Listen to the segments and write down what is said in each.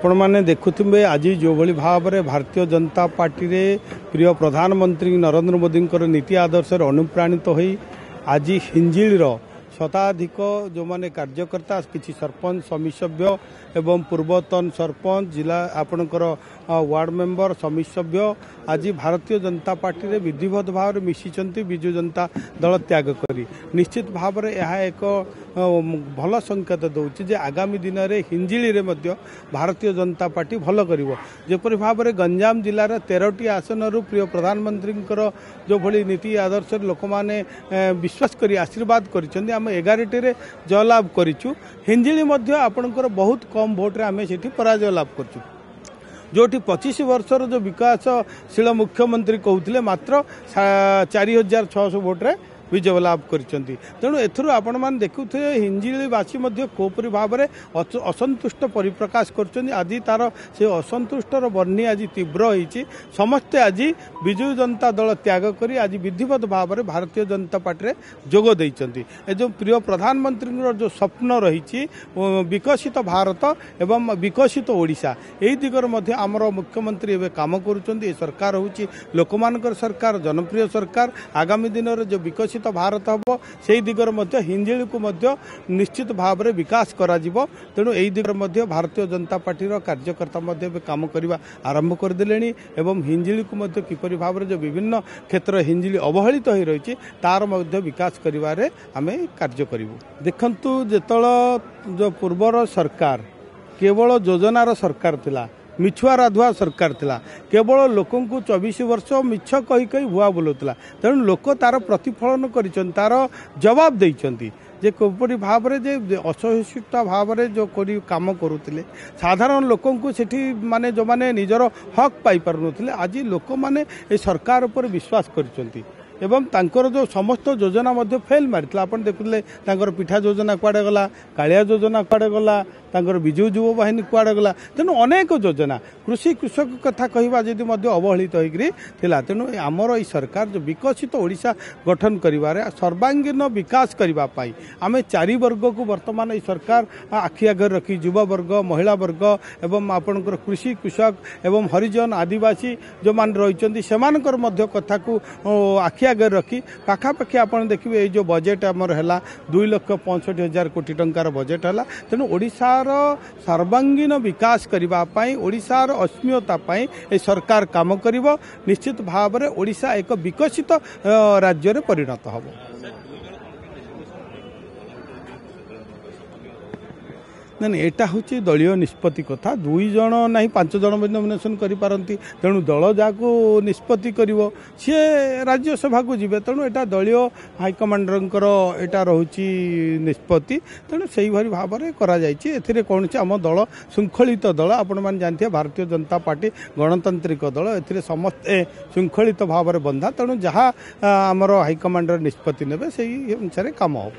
आपण मैंने देखुथिबे आज जो भली भाव में भारतीय जनता पार्टी रे प्रिय प्रधानमंत्री नरेंद्र मोदी नीति आदर्श अनुप्राणित तो होई आज हिंजिली शताधिक जो माने कार्यकर्ता किसी सरपंच समिति सभ्य एवं पूर्वतन सरपंच जिला आपणकर वार्ड मेंबर समिति सभ्य आज भारतीय जनता पार्टी रे विधिवत भाव मिशिचंती बिजू जनता दल त्याग करी निश्चित भाव रे यह एक भल संकेत दौर जे आगामी दिन में हिंजिली रे मध्य भारतीय जनता पार्टी भल करिवो जेपरि भाव रे गंजाम जिलार 13टी आसन रु प्रिय प्रधानमंत्री जो भली नीति आदर्श लोक माने विश्वास करी आशीर्वाद करिसें 11टी रे जयलाभ करूँ हिंजिली आपणकर बहुत कम भोट्रे आम से पराजय लाभ कर जोटी 25 वर्षर जो विकासशील मुख्यमंत्री कहते मात्र 4600 भोट्रे विजय लाभ कर तेणु एथुरु आपण मान देखुथे हिंजिलीवासी कोपरी भाव में असंतुष्ट परिप्रकाश कर आज तार से असंतुष्टर बर्णी आज तीव्र होती समस्ते आज विजु जनता दल त्याग कर आज विधिवत भाव में भारतीय जनता पार्टी में जोग देइचंती ए जो प्रिय प्रधानमंत्री जो स्वप्न रही विकसित भारत एवं विकसित ओडिशा यही दिगर मध्य आमर मुख्यमंत्री एवं काम करुँच सरकार होची लोक मानकर सरकार जनप्रिय सरकार आगामी दिन में जो विकसित भारत हम से दिगर हिंजिली को निश्चित भाव में विकास करा तेणु यही दिगर भारतीय जनता पार्टी कार्यकर्ता काम करने आरंभ करदे एवं हिंजिली को किपर भाव में जो विभिन्न क्षेत्र हिंजिली अवहेलित हो रही तार विकास करें आम कार्य करूँ देखु जो पूर्वर सरकार केवल योजनार सरकार थिला मिछुआ राधुआ सरकार थिला केवल लोक 24 वर्ष मिछ कही भुआ बुलाऊला तेणु लोक तार प्रतिफलन कर तार जवाब देइचंती जे कोपरी भाव रे जे असहिष्णुता भाव रे जो कोरी काम करुले साधारण लोक माने जो माने निजर हक पाई पारु नथिले आज लोक माने ए सरकार पर विश्वास करचंती एवं तांकर जो समस्त योजना मध्य फेल मारी आपण देखुले तांकर पिठा योजना कुआडे गला कालिया योजना कुआडे गला तांकर विजु युवा बाहिनी कुआडे गला तेणु अनेक योजना कृषि कृषक कथा कहवा जदि मध्य अवहेलित होइकरी थिला तेणु आमर ई सरकार जो विकसित ओडिशा गठन करिवारे सर्वांगीन विकास करिवा पाई आमे 4 वर्ग को वर्तमान ई सरकार आखि आगे रखी युवा वर्ग महिला वर्ग एवं आपणकर कृषि कृषक एवं हरिजन आदिवासी जो मान रहिचंती सेमानकर मध्य कथा को आखि आगे रखी पाखापाखि आपड़ देखिए ये जो बजेट आमर है 2,65,000 कोटी टंकार बजेट है तेणु ओडिशार सर्वांगीन विकास करने ओडिशार अस्मिता ए सरकार काम करिवो निश्चित भाव में ओडिशा एक विकसित राज्य में परिणत हो ना एटा हूँ दलय निष्पत्ति कथा 2 जन ना 5 जन नॉमिनेशन करी पारंती तेणु दल जाको निष्पत्ति करिवो सी राज्यसभा को जीवे तेणु एटा दलय हाइकमांडर एटा रहुची निष्पत्ति तेणु से भाव में कौन कौन आम दल शृंखलित दल आपण मैंने जानते भारतीय जनता पार्टी गणतांत्रिक दल ए समस्ते शृंखलित भाव में बंधा तेणु जहाँ आमर हाइकमांडर निष्पत्ति नेबे से अनुसार काम हो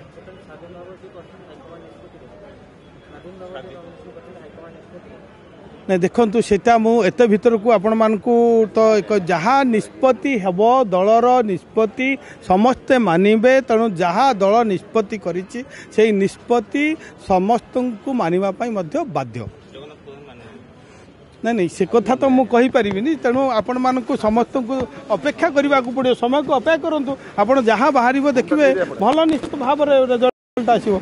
ना देखु सेटा मुझे भितर को आपण मानू तो एक जहाँ निष्पत्ति हेब दलर निष्पत्ति समस्ते मानवे तेणु जहाँ दल निष्पत्ति करी निष्पत्ति समस्त को मानवाई बाध्य नहीं से कथा तो मुझे कहीपरि तेणु आपण मानक समस्त को अपेक्षा करने को पड़ो समय को अपेक्षा करूँ आप जहाँ बाहर देखिए भल निश्चित भाव में रिजल्ट आसो